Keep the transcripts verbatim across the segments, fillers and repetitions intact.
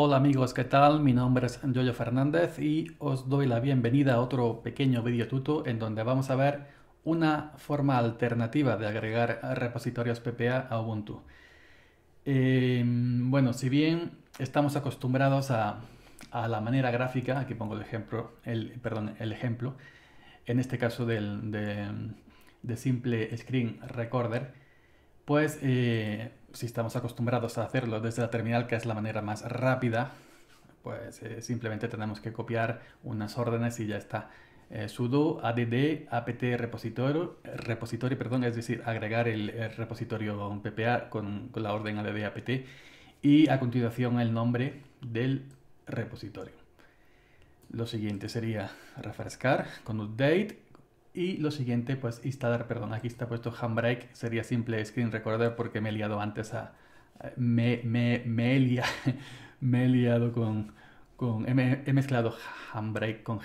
Hola amigos, ¿qué tal? Mi nombre es Yoyo Fernández y os doy la bienvenida a otro pequeño video tuto en donde vamos a ver una forma alternativa de agregar repositorios P P A a Ubuntu. Eh, bueno, si bien estamos acostumbrados a, a la manera gráfica, aquí pongo el ejemplo, el, perdón, el ejemplo, en este caso del, de, de Simple Screen Recorder, pues eh, si estamos acostumbrados a hacerlo desde la terminal, que es la manera más rápida, pues eh, simplemente tenemos que copiar unas órdenes y ya está. Eh, sudo add apt repository, repository perdón, es decir, agregar el, el repositorio P P A con, con la orden add apt y a continuación el nombre del repositorio. Lo siguiente sería refrescar con update. Y lo siguiente, pues instalar, perdón, aquí está puesto Handbrake, sería Simple Screen Recorder porque me he liado antes a... Me, me, me, he, lia, me he liado con... con he, he mezclado Handbrake con,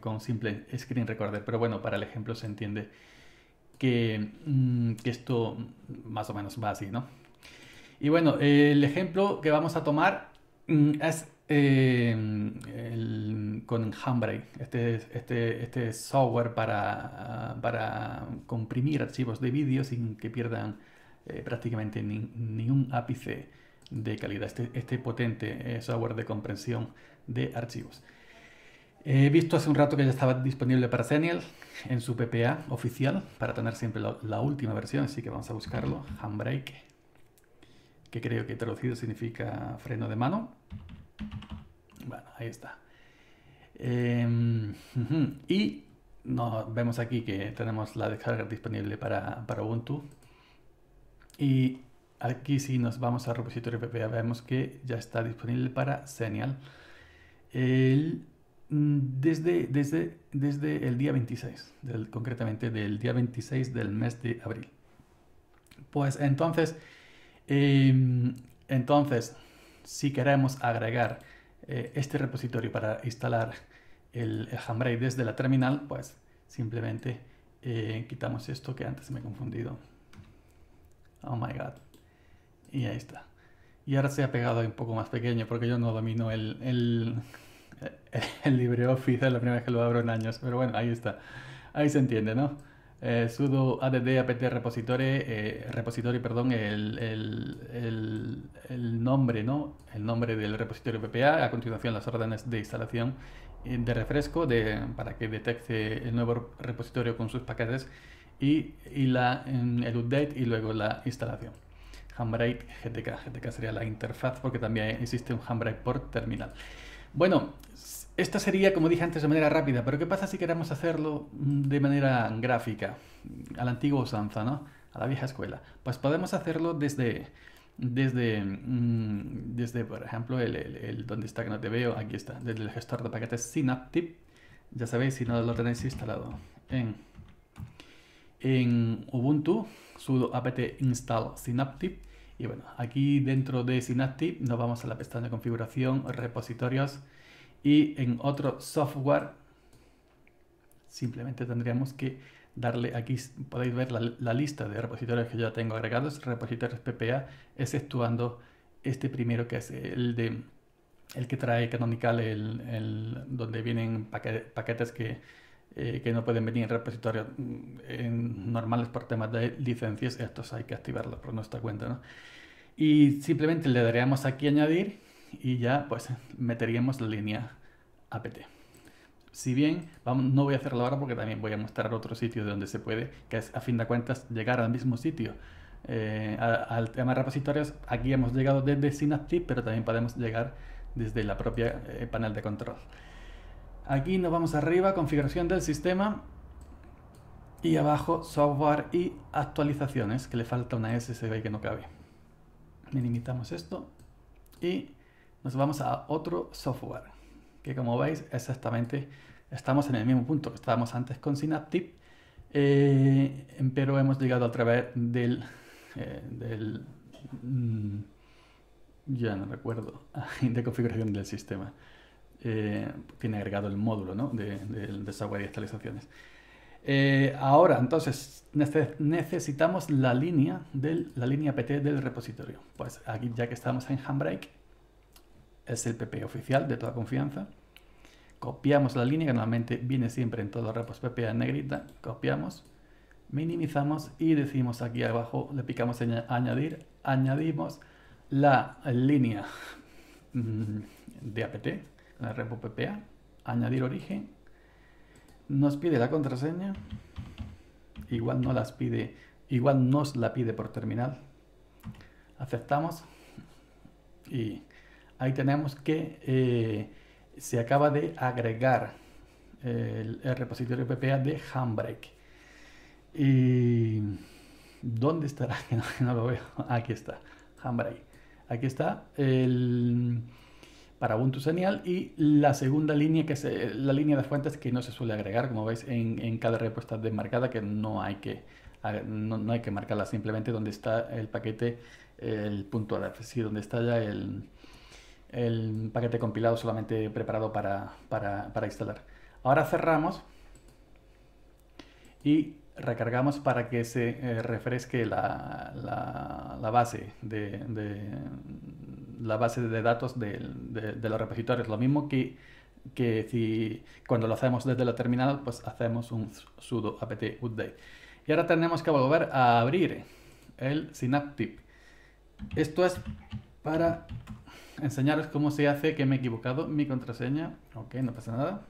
con Simple Screen Recorder, pero bueno, para el ejemplo se entiende que, que esto más o menos va así, ¿no? Y bueno, el ejemplo que vamos a tomar es... Eh, el, con Handbrake, este, este, este software para, para comprimir archivos de vídeo sin que pierdan eh, prácticamente ni, ni un ápice de calidad, este, este potente eh, software de comprensión de archivos. He eh, visto hace un rato que ya estaba disponible para Xenial en su P P A oficial, para tener siempre la, la última versión, así que vamos a buscarlo, Handbrake, que creo que traducido significa freno de mano. Bueno, ahí está. Eh, uh-huh. Y nos vemos aquí que tenemos la descarga disponible para, para Ubuntu. Y aquí si nos vamos al repositorio P P A vemos que ya está disponible para Xenial el, desde, desde, desde el día veintiséis, del, concretamente del día veintiséis del mes de abril. Pues entonces, eh, entonces si queremos agregar eh, este repositorio para instalar el, el Handbrake desde la terminal, pues simplemente eh, quitamos esto que antes me he confundido. Oh my god. Y ahí está. Y ahora se ha pegado un poco más pequeño porque yo no domino el, el, el LibreOffice, es la primera vez que lo abro en años. Pero bueno, ahí está. Ahí se entiende, ¿no? Eh, sudo add apt repository, eh, repository perdón, el, el, el, el nombre, ¿no? El nombre del repositorio P P A, a continuación las órdenes de instalación eh, de refresco de, para que detecte el nuevo repositorio con sus paquetes y, y la, el update y luego la instalación. Handbrake G T K, G T K sería la interfaz porque también existe un Handbrake por terminal. Bueno, esta sería, como dije antes, de manera rápida, pero ¿qué pasa si queremos hacerlo de manera gráfica? A la antigua usanza, ¿no? A la vieja escuela. Pues podemos hacerlo desde, desde, desde por ejemplo, el, el, el donde está que no te veo, aquí está, desde el gestor de paquetes Synaptic. Ya sabéis, si no lo tenéis instalado en, en Ubuntu, sudo apt install Synaptic. Y bueno, aquí dentro de Synaptic nos vamos a la pestaña de configuración, repositorios, y en otro software simplemente tendríamos que darle aquí, podéis ver la, la lista de repositorios que yo tengo agregados, repositorios P P A, exceptuando este primero que es el de el que trae Canonical, el, el, donde vienen paquetes que, eh, que no pueden venir en repositorios en, normales por temas de licencias, estos hay que activarlos por nuestra cuenta, ¿no? Y simplemente le daríamos aquí añadir y ya pues meteríamos la línea apt. Si bien, vamos, no voy a hacerlo ahora porque también voy a mostrar otro sitio de donde se puede, que es a fin de cuentas llegar al mismo sitio. Eh, al tema de repositorios, aquí hemos llegado desde Synaptic, pero también podemos llegar desde la propia eh, panel de control. Aquí nos vamos arriba, configuración del sistema, y abajo software y actualizaciones, que le falta una S, se ve que no cabe. Minimizamos esto y nos vamos a otro software, que como veis exactamente estamos en el mismo punto que estábamos antes con Synaptic, eh, pero hemos llegado a través del... Eh, del mmm, ya no recuerdo, de configuración del sistema. Eh, tiene agregado el módulo, ¿no? de, de, de software y actualizaciones. Eh, ahora, entonces, necesitamos la línea, del, la línea apt del repositorio. Pues aquí, ya que estamos en Handbrake, es el P P A oficial de toda confianza. Copiamos la línea, que normalmente viene siempre en todos los repos P P A en negrita. Copiamos, minimizamos y decimos aquí abajo, le picamos en añadir, añadimos la línea de apt, la repo P P A, añadir origen, nos pide la contraseña, igual no las pide, igual nos la pide por terminal, aceptamos y ahí tenemos que eh, se acaba de agregar el, el repositorio P P A de Handbrake. ¿Y dónde estará? Que no, no lo veo. Aquí está, Handbrake. Aquí está el, para Ubuntu Xenial, y la segunda línea, que es la línea de fuentes que no se suele agregar. Como veis, en, en cada repo está desmarcada, que no hay que, no, no hay que marcarla, simplemente donde está el paquete, el punto .rf, sí, donde está ya el... el paquete compilado solamente preparado para, para, para instalar. Ahora cerramos y recargamos para que se eh, refresque la, la, la, base de, de, la base de datos de, de, de los repositorios. Lo mismo que, que si, cuando lo hacemos desde la terminal, pues hacemos un sudo apt update. Y ahora tenemos que volver a abrir el Synaptic. Esto es para enseñaros cómo se hace, que me he equivocado, mi contraseña, ok, no pasa nada.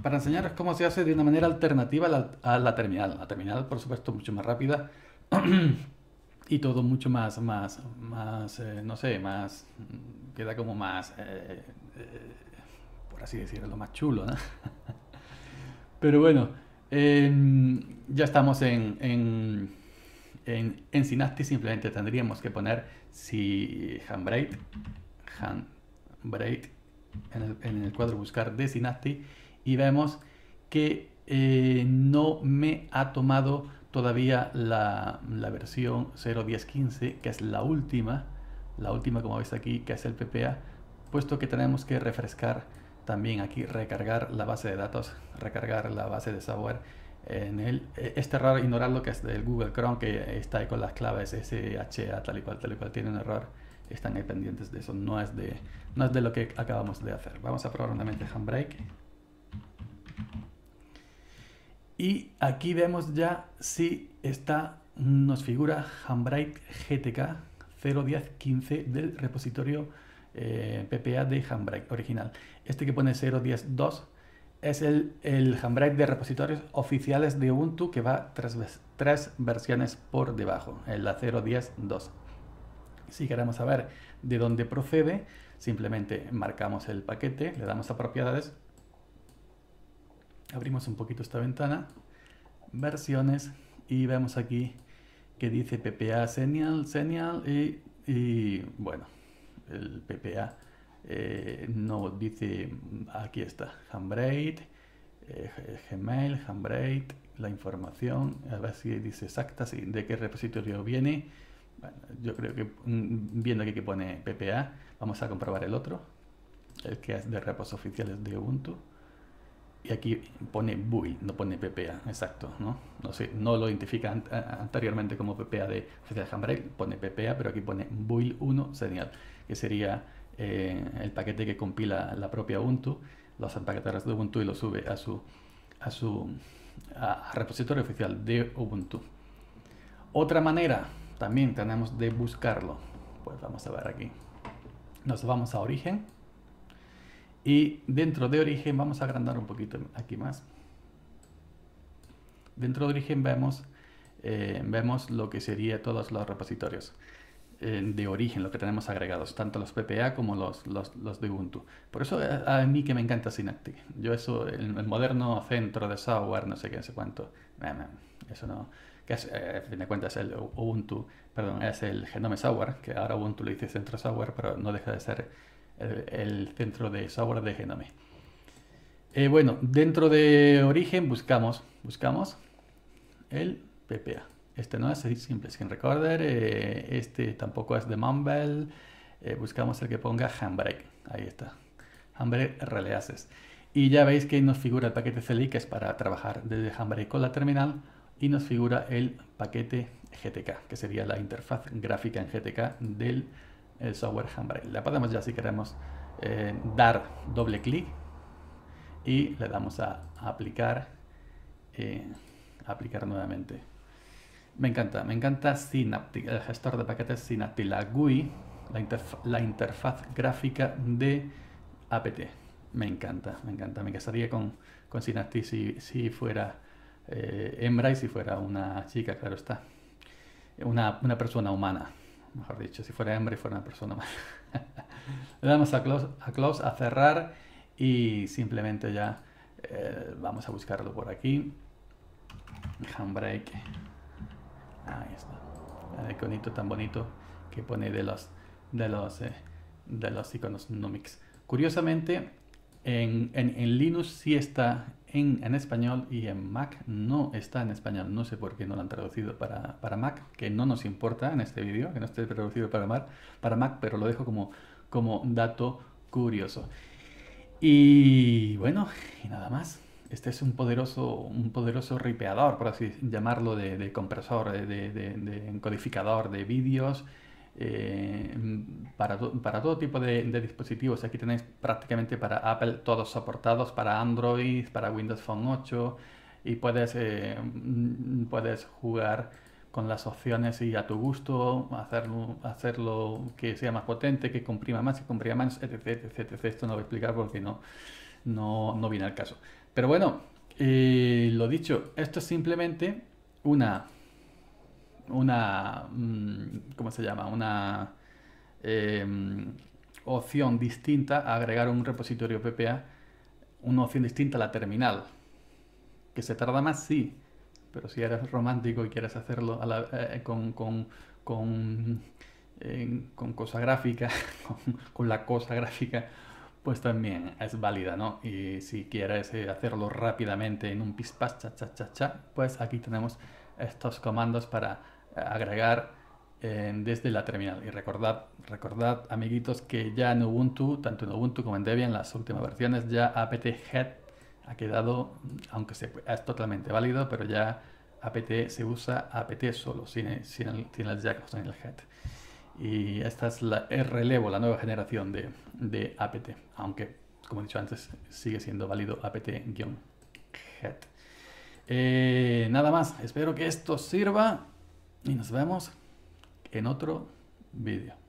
Para enseñaros cómo se hace de una manera alternativa a la, a la terminal. La terminal, por supuesto, mucho más rápida y todo mucho más, más, más, eh, no sé, más, queda como más, eh, eh, por así decirlo, más chulo, ¿no? Pero bueno, eh, ya estamos en... en En, en Synaptic. Simplemente tendríamos que poner si Handbrake, Handbrake en el, en el cuadro buscar de Synaptic, y vemos que eh, no me ha tomado todavía la, la versión cero punto diez punto quince, que es la última, la última como veis aquí, que es el P P A, puesto que tenemos que refrescar también aquí, recargar la base de datos, recargar la base de software. En el, este error, ignorarlo, que es del Google Chrome, que está ahí con las claves S H A, tal y cual, tal y cual, tiene un error, están ahí pendientes de eso, no es de, no es de lo que acabamos de hacer. Vamos a probar nuevamente Handbrake. Y aquí vemos ya si está, nos figura Handbrake G T K cero punto diez punto quince del repositorio eh, P P A de Handbrake original. Este que pone cero punto diez punto dos es el, el Handbrake de repositorios oficiales de Ubuntu, que va tres, tres versiones por debajo, en la cero punto diez punto dos. Si queremos saber de dónde procede, simplemente marcamos el paquete, le damos a propiedades, abrimos un poquito esta ventana, versiones, y vemos aquí que dice P P A Xenial, Xenial, y, y bueno, el P P A Eh, no dice, aquí está Handbrake, eh, Gmail, Handbrake, la información, a ver si dice exacta, si, de qué repositorio viene. Bueno, yo creo que viendo aquí que pone P P A, vamos a comprobar el otro, el que es de repos oficiales de Ubuntu, y aquí pone build, no pone P P A, exacto, ¿no? No sé, no lo identifica an anteriormente como P P A de oficial Handbrake, pone P P A, pero aquí pone build uno Xenial, que sería Eh, el paquete que compila la propia Ubuntu, los empaquetadores de Ubuntu, y lo sube a su a su a, a repositorio oficial de Ubuntu. Otra manera también tenemos de buscarlo, pues vamos a ver aquí, nos vamos a origen, y dentro de origen vamos a agrandar un poquito aquí más. Dentro de origen vemos eh, vemos lo que sería todos los repositorios de origen, lo que tenemos agregados, tanto los P P A como los, los, los de Ubuntu. Por eso a, a mí que me encanta Synaptic. Yo eso, el, el moderno centro de software, no sé qué, no sé cuánto, eso no, que es, eh, a fin de cuentas es el Ubuntu, perdón, es el Gnome Software, que ahora Ubuntu le dice centro software, pero no deja de ser el, el centro de software de Gnome. Eh, bueno, dentro de origen buscamos, buscamos el P P A. Este no es Simple Screen Recorder, eh, este tampoco es de Mumble, eh, buscamos el que ponga Handbrake, ahí está, Handbrake Releases. Y ya veis que nos figura el paquete C L I, que es para trabajar desde Handbrake con la terminal, y nos figura el paquete G T K, que sería la interfaz gráfica en G T K del el software Handbrake. Le podemos ya, si queremos, eh, dar doble clic y le damos a, a aplicar, eh, aplicar nuevamente. Me encanta, me encanta Synaptic, el gestor de paquetes Synaptic, la G U I, la, interf la interfaz gráfica de apt. Me encanta, me encanta. Me casaría con, con Synaptic si, si fuera eh, hembra y si fuera una chica, claro está. Una, una persona humana, mejor dicho. Si fuera hembra y fuera una persona humana. Le damos a close, a close, a cerrar y simplemente ya eh, vamos a buscarlo por aquí. Handbrake. Ahí está. El iconito tan bonito que pone de los, de los, eh, de los iconos Numix. Curiosamente... En, en, en Linux sí está en, en español y en Mac no está en español. No sé por qué no lo han traducido para, para Mac, que no nos importa en este vídeo, que no esté traducido para Mac, para Mac, pero lo dejo como, como dato curioso. Y bueno, y nada más. Este es un poderoso, un poderoso ripeador, por así llamarlo, de, de compresor, de, de, de, de encodificador de vídeos. Eh, para, to, para todo tipo de, de dispositivos. Aquí tenéis prácticamente para Apple todos soportados, para Android, para Windows Phone ocho, y puedes, eh, puedes jugar con las opciones y a tu gusto, hacerlo, hacerlo que sea más potente, que comprima más, que comprima menos, etc, etc, etc. Esto no lo voy a explicar porque no, no, no viene al caso. Pero bueno, eh, lo dicho, esto es simplemente una... una, ¿cómo se llama? Una eh, opción distinta a agregar un repositorio P P A, una opción distinta a la terminal. ¿Que se tarda más? Sí, pero si eres romántico y quieres hacerlo a la, eh, con, con, con, eh, con cosa gráfica, con, con la cosa gráfica, pues también es válida, ¿no? Y si quieres eh, hacerlo rápidamente en un pispás, cha, cha, cha, cha, pues aquí tenemos estos comandos para agregar eh, desde la terminal. Y recordad, recordad amiguitos, que ya en Ubuntu, tanto en Ubuntu como en Debian, las últimas versiones, ya apt-get ha quedado, aunque se, es totalmente válido, pero ya apt se usa apt solo, sin, sin, el, sin el jack o sin el get. Y esta es la, el relevo, la nueva generación de, de apt, aunque, como he dicho antes, sigue siendo válido apt-get. Eh, nada más, espero que esto sirva y nos vemos en otro vídeo.